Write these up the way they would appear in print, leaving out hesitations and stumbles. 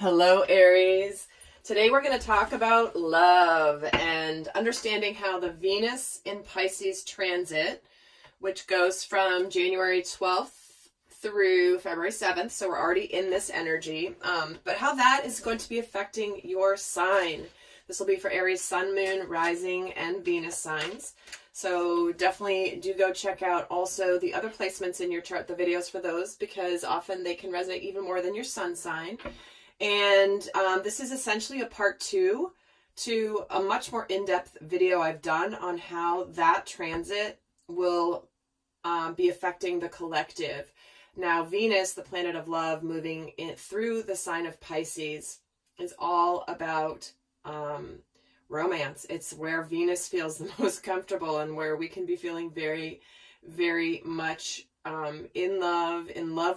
Hello, Aries. Today we're going to talk about love and understanding how the Venus in Pisces transit, which goes from January 12th through February 7th, so we're already in this energy, but how that is going to be affecting your sign. This will be for Aries, Sun, Moon, Rising, and Venus signs. So definitely do go check out also the other placements in your chart, the videos for those, because often they can resonate even more than your sun sign. And this is essentially a part two to a much more in-depth video I've done on how that transit will be affecting the collective. Now, Venus, the planet of love, moving in through the sign of Pisces, is all about romance. It's where Venus feels the most comfortable and where we can be feeling very, very much in love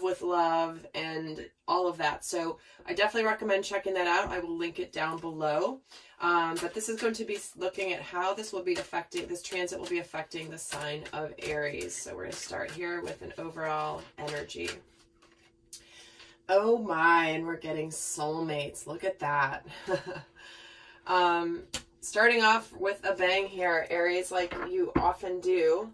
with love, and all of that. So I definitely recommend checking that out. I will link it down below. But this is going to be looking at how this will be affecting, this transit will be affecting the sign of Aries. So we're going to start here with an overall energy. Oh my, and we're getting soulmates. Look at that. Starting off with a bang here, Aries, like you often do.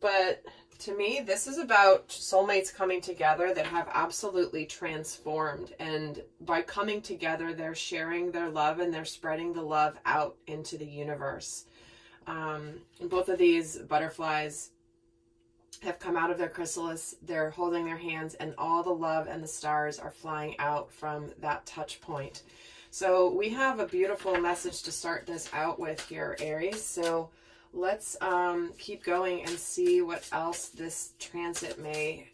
But to me, this is about soulmates coming together that have absolutely transformed. And by coming together, they're sharing their love and they're spreading the love out into the universe. Both of these butterflies have come out of their chrysalis. They're holding their hands, and all the love and the stars are flying out from that touch point. So we have a beautiful message to start this out with here, Aries. So let's keep going and see what else this transit may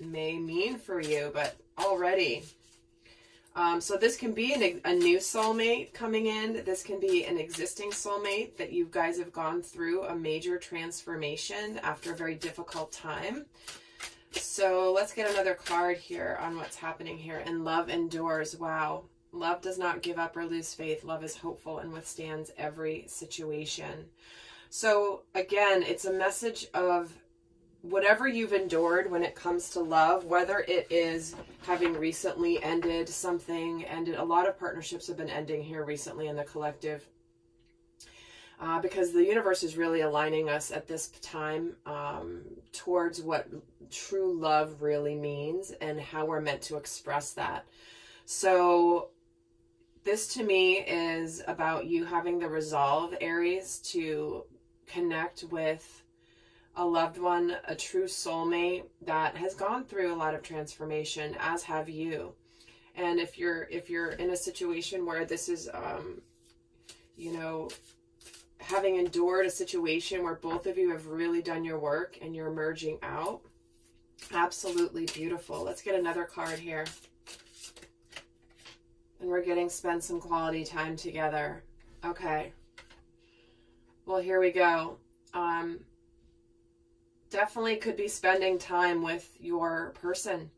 mean for you, but already. So this can be a new soulmate coming in. This can be an existing soulmate that you guys have gone through a major transformation after a very difficult time. So let's get another card here on what's happening here. And love endures. Wow. Love does not give up or lose faith. Love is hopeful and withstands every situation. So again, it's a message of whatever you've endured when it comes to love, whether it is having recently ended something, ended a lot of partnerships have been ending here recently in the collective, because the universe is really aligning us at this time towards what true love really means and how we're meant to express that. So this to me is about you having the resolve, Aries, to connect with a loved one, a true soulmate that has gone through a lot of transformation, as have you. And if you're in a situation where this is, you know, having endured a situation where both of you have really done your work and you're merging out, absolutely beautiful. Let's get another card here. And we're getting spend some quality time together. Okay. Well, here we go. Definitely could be spending time with your person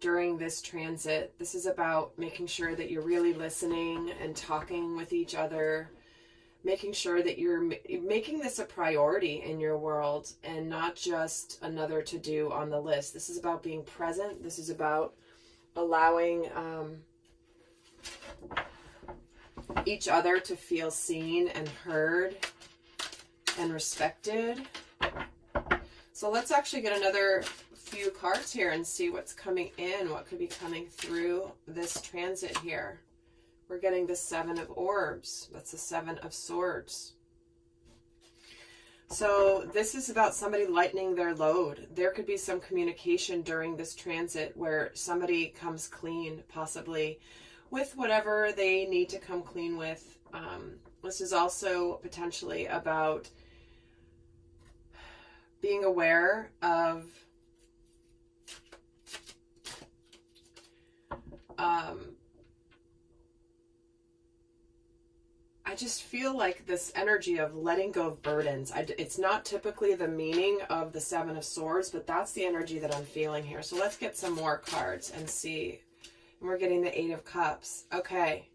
during this transit. This is about making sure that you're really listening and talking with each other, making sure that you're making this a priority in your world and not just another to-do on the list. This is about being present. This is about allowing each other to feel seen and heard and respected. So let's actually get another few cards here and see what's coming in, what could be coming through this transit here. We're getting the Seven of Orbs. That's the Seven of Swords. So this is about somebody lightening their load. There could be some communication during this transit where somebody comes clean, possibly, with whatever they need to come clean with. This is also potentially about being aware of I just feel like this energy of letting go of burdens. It's not typically the meaning of the Seven of Swords, but that's the energy that I'm feeling here. So let's get some more cards and see. And we're getting the Eight of Cups. Okay.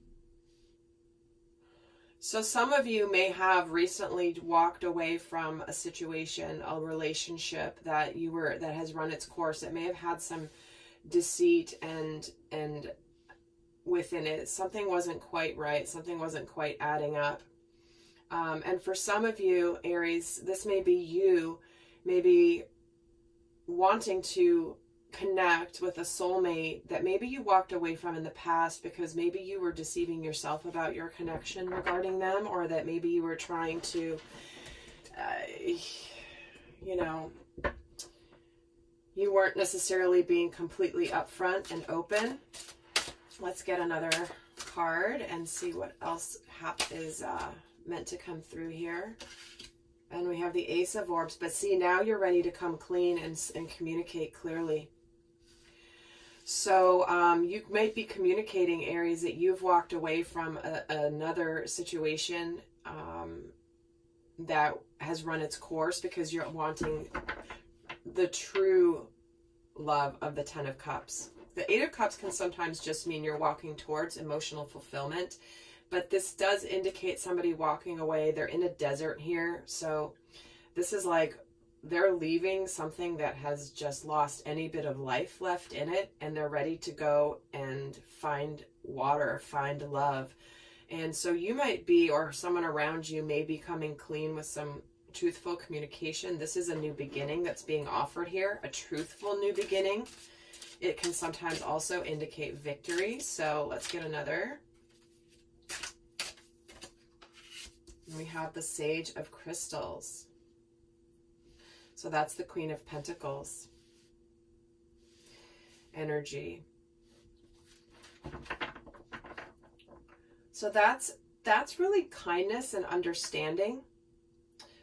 So some of you may have recently walked away from a situation, a relationship that you were, that has run its course. It may have had some deceit and within it. Something wasn't quite right. Something wasn't quite adding up. And for some of you, Aries, this may be you maybe wanting to connect with a soulmate that maybe you walked away from in the past because maybe you were deceiving yourself about your connection regarding them, or that maybe you were trying to, you know, you weren't necessarily being completely upfront and open. Let's get another card and see what else is meant to come through here. And we have the Ace of Orbs. But see, now you're ready to come clean and communicate clearly. So you might be communicating, Aries, that you've walked away from another situation that has run its course because you're wanting the true love of the Ten of Cups. The Eight of Cups can sometimes just mean you're walking towards emotional fulfillment. But this does indicate somebody walking away. They're in a desert here. So this is like they're leaving something that has just lost any bit of life left in it. And they're ready to go and find water, find love. And so you might be, or someone around you may be coming clean with some truthful communication. This is a new beginning that's being offered here, a truthful new beginning. It can sometimes also indicate victory. So let's get another. We have the Sage of Crystals. So that's the Queen of Pentacles energy. So that's really kindness and understanding.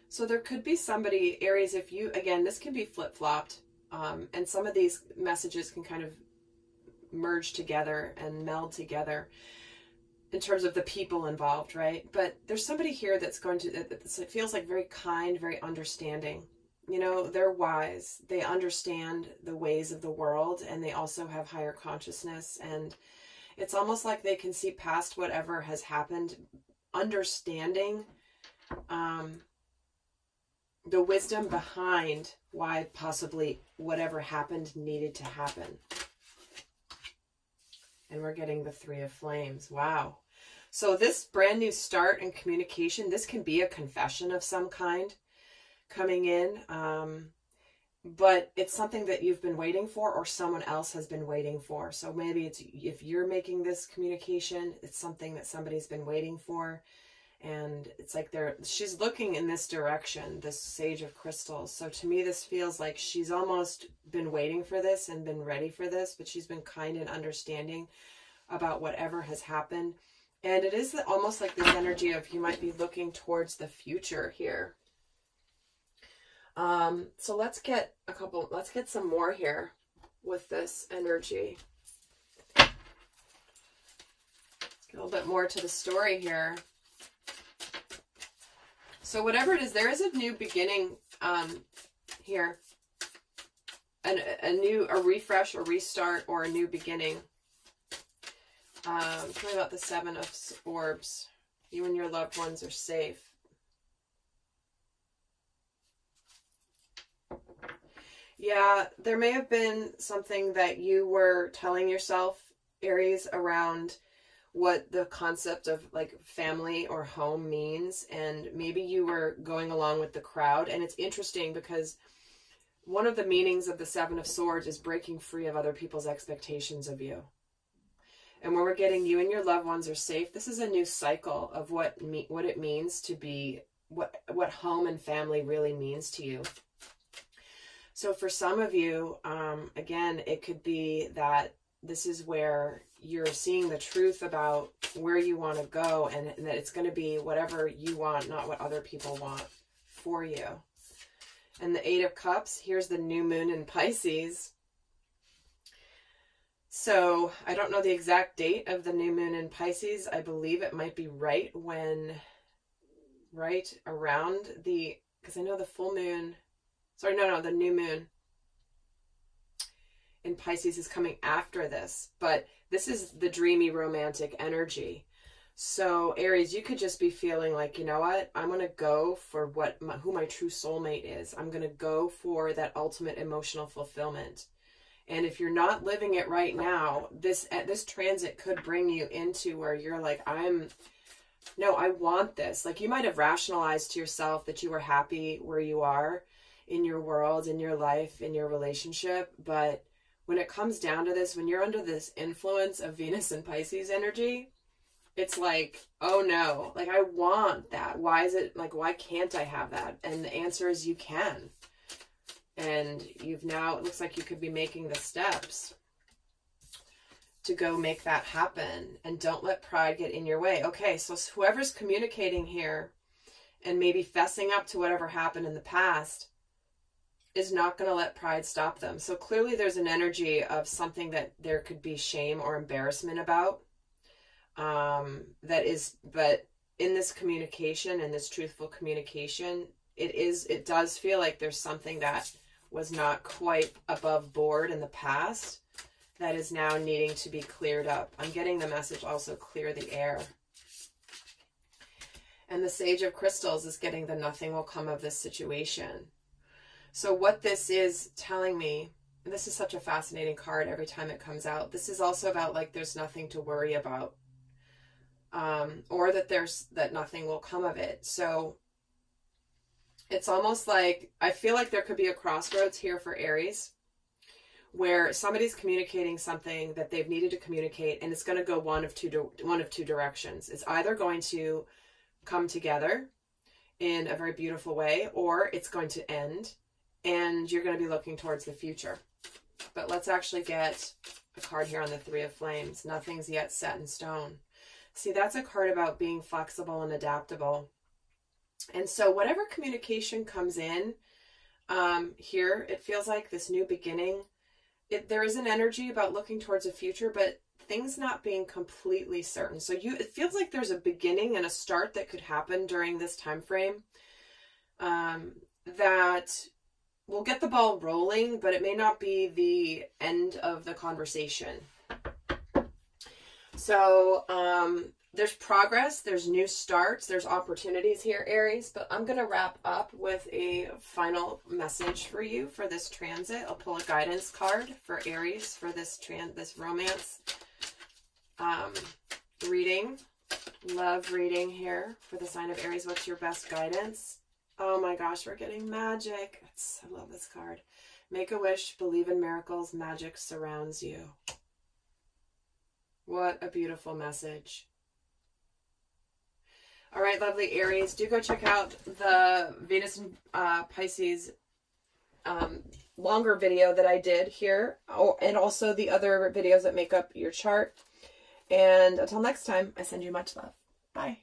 So there could be somebody, Aries, if you, again, this can be flip-flopped, and some of these messages can kind of merge together and meld together in terms of the people involved, right? But there's somebody here that's going to, it feels like very kind, very understanding. You know, they're wise. They understand the ways of the world, and they also have higher consciousness. And it's almost like they can see past whatever has happened, understanding the wisdom behind why possibly whatever happened needed to happen. And we're getting the Three of Flames. Wow. So this brand new start in communication, this can be a confession of some kind coming in. But it's something that you've been waiting for, or someone else has been waiting for. So maybe it's, if you're making this communication, it's something that somebody's been waiting for. And it's like she's looking in this direction, this Sage of Crystals. So to me, this feels like she's almost been waiting for this and been ready for this, but she's been kind and understanding about whatever has happened. And it is almost like this energy of you might be looking towards the future here. So let's get a couple, let's get some more here with this energy. Let's get a little bit more to the story here. So whatever it is, there is a new beginning here, a refresh or restart or a new beginning. Tell me about the Seven of Orbs. You and your loved ones are safe. Yeah, there may have been something that you were telling yourself, Aries, around what the concept of like family or home means, and maybe you were going along with the crowd. And it's interesting because one of the meanings of the Seven of Swords is breaking free of other people's expectations of you. And when we're getting you and your loved ones are safe, this is a new cycle of what it means to be, what home and family really means to you. So for some of you, again, it could be that this is where you're seeing the truth about where you want to go, and that it's going to be whatever you want, not what other people want for you. And the Eight of Cups, here's the new moon in Pisces. So I don't know the exact date of the new moon in Pisces. I believe it might be right around the, because I know the full moon, sorry, no, the new moon in Pisces is coming after this, but this is the dreamy romantic energy. So Aries, you could just be feeling like, you know what, I'm going to go for who my true soulmate is. I'm going to go for that ultimate emotional fulfillment. And if you're not living it right now, this transit could bring you into where you're like, no, I want this. Like, you might have rationalized to yourself that you were happy where you are in your world, in your life, in your relationship. But when it comes down to this, when you're under this influence of Venus and Pisces energy, it's like, oh no, like, I want that. Why is it like, why can't I have that? And the answer is you can. And you've now, it looks like you could be making the steps to go make that happen, and don't let pride get in your way. Okay, so whoever's communicating here and maybe fessing up to whatever happened in the past is not going to let pride stop them. So clearly there's an energy of something that there could be shame or embarrassment about, that is, but in this communication and this truthful communication, it does feel like there's something that was not quite above board in the past that is now needing to be cleared up. I'm getting the message also, clear the air. And the Sage of Crystals is getting the nothing will come of this situation. So what this is telling me, and this is such a fascinating card every time it comes out, this is also about like there's nothing to worry about, or that nothing will come of it. So it's almost like, I feel like there could be a crossroads here for Aries, where somebody's communicating something that they've needed to communicate, and it's going to go one of two directions. It's either going to come together in a very beautiful way, or it's going to end, and you're going to be looking towards the future. But let's actually get a card here on the Three of Flames. Nothing's yet set in stone. See, that's a card about being flexible and adaptable. And so whatever communication comes in here, it feels like this new beginning. There is an energy about looking towards a future, but things not being completely certain. So it feels like there's a beginning and a start that could happen during this time frame that will get the ball rolling, but it may not be the end of the conversation. So there's progress, there's new starts, there's opportunities here, Aries, but I'm going to wrap up with a final message for you for this transit. I'll pull a guidance card for Aries for this romance reading, love reading here for the sign of Aries. What's your best guidance? Oh my gosh, we're getting magic. I love this card. Make a wish, believe in miracles, magic surrounds you. What a beautiful message. All right, lovely Aries, do go check out the Venus and Pisces longer video that I did here, and also the other videos that make up your chart. And until next time, I send you much love. Bye.